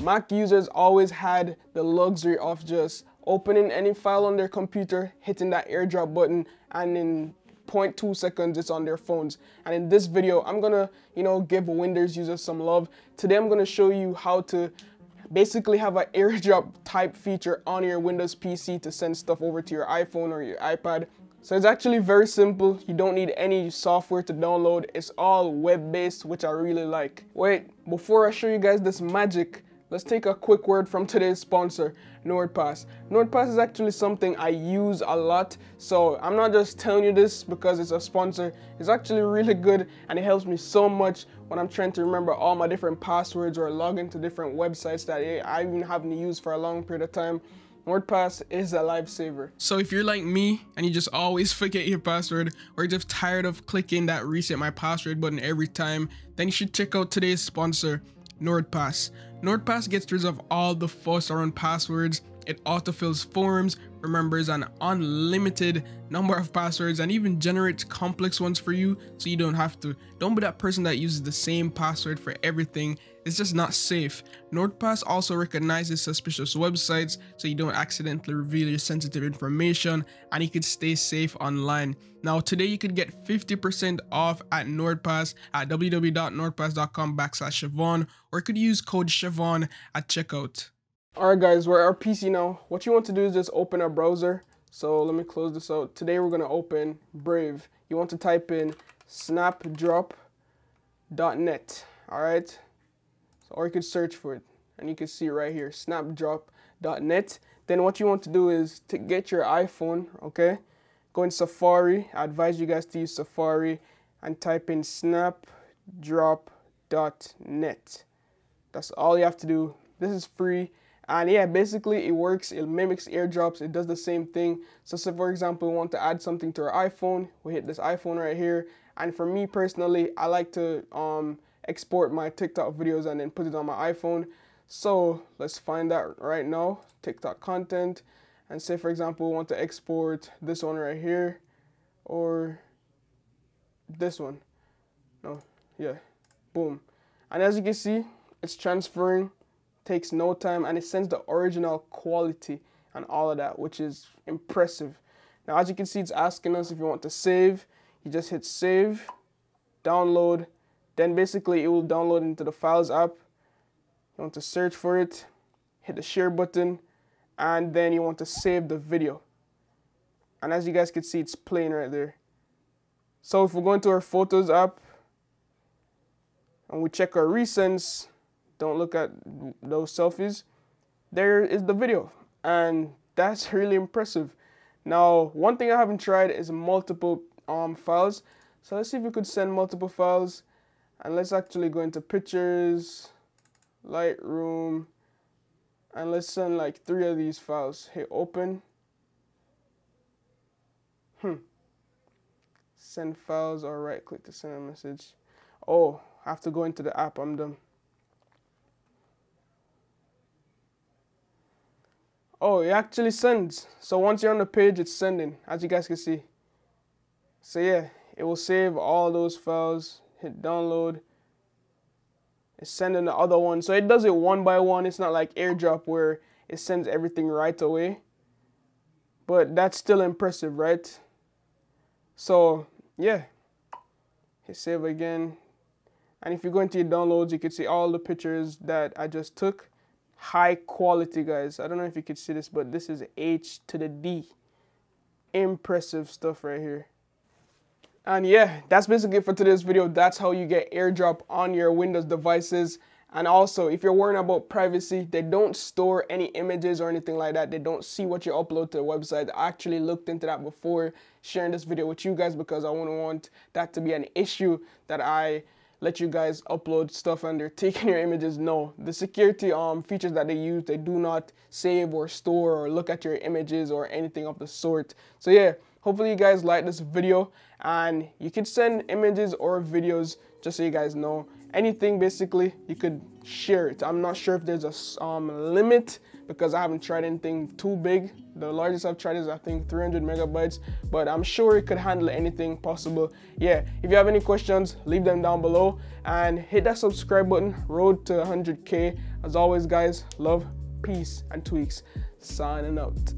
Mac users always had the luxury of just opening any file on their computer, hitting that AirDrop button, and in 0.2 seconds it's on their phones. And in this video I'm gonna give Windows users some love. Today I'm gonna show you how to basically have an AirDrop type feature on your Windows PC to send stuff over to your iPhone or your iPad. So it's actually very simple. You don't need any software to download. It's all web-based, which I really like. Wait, before I show you guys this magic, let's take a quick word from today's sponsor, NordPass. NordPass is actually something I use a lot, so I'm not just telling you this because it's a sponsor. It's actually really good and it helps me so much when I'm trying to remember all my different passwords or log into different websites that I even haven't used for a long period of time. NordPass is a lifesaver. So if you're like me and you just always forget your password, or you're just tired of clicking that reset my password button every time, then you should check out today's sponsor, NordPass. NordPass gets rid of all the fuss around passwords. It autofills forms, remembers an unlimited number of passwords, and even generates complex ones for you so you don't have to. Don't be that person that uses the same password for everything. It's just not safe. NordPass also recognizes suspicious websites so you don't accidentally reveal your sensitive information, and you could stay safe online. Now today you could get 50% off at NordPass at www.nordpass.com/Siobhan, or you could use code Siobhan at checkout. Alright guys, we're at our PC now. What you want to do is just open a browser. So let me close this out. Today we're going to open Brave. You want to type in snapdrop.net. Alright, so, or you could search for it and you can see right here, snapdrop.net. Then what you want to do is to get your iPhone, okay, go in Safari. I advise you guys to use Safari and type in snapdrop.net. That's all you have to do. This is free. And yeah, basically it works, it mimics AirDrops, it does the same thing. So say for example, we want to add something to our iPhone, we hit this iPhone right here. And for me personally, I like to export my TikTok videos and then put it on my iPhone. So let's find that right now, TikTok content. And say for example, we want to export this one right here, or this one. No, yeah, boom. And as you can see, it's transferring. Takes no time, and it sends the original quality and all of that, which is impressive. Now as you can see, it's asking us if you want to save. You just hit save, download, then basically it will download into the Files app. You want to search for it, hit the share button, and then you want to save the video. And as you guys can see, it's playing right there. So if we go into our Photos app and we check our recents, don't look at those selfies, there is the video, and that's really impressive. Now one thing I haven't tried is multiple files, so let's see if we could send multiple files. And let's actually go into Pictures, Lightroom, and let's send like 3 of these files. Hit open, send files, or right click to send a message. Oh, I have to go into the app, I'm done. Oh, it actually sends. So once you're on the page, it's sending, as you guys can see. So yeah, it will save all those files. Hit download. It's sending the other one. So it does it one by one. It's not like AirDrop where it sends everything right away. But that's still impressive, right? So yeah, hit save again. And if you go into your downloads, you can see all the pictures that I just took. High quality, guys. I don't know if you could see this, but this is H to the D. Impressive stuff right here. And yeah, that's basically it for today's video. That's how you get AirDrop on your Windows devices. And also, if you're worrying about privacy, they don't store any images or anything like that. They don't see what you upload to the website. I actually looked into that before sharing this video with you guys, because I wouldn't want that to be an issue that I let you guys upload stuff and they're taking your images. No, the security features that they use, they do not save or store or look at your images or anything of the sort. So yeah, hopefully you guys like this video, and you can send images or videos, just so you guys know. Anything basically, you could share it. I'm not sure if there's a limit, because I haven't tried anything too big. The largest I've tried is I think 300 megabytes, but I'm sure it could handle anything possible. Yeah, if you have any questions, leave them down below and hit that subscribe button. Road to 100K. As always guys, love, peace and tweaks. Signing out.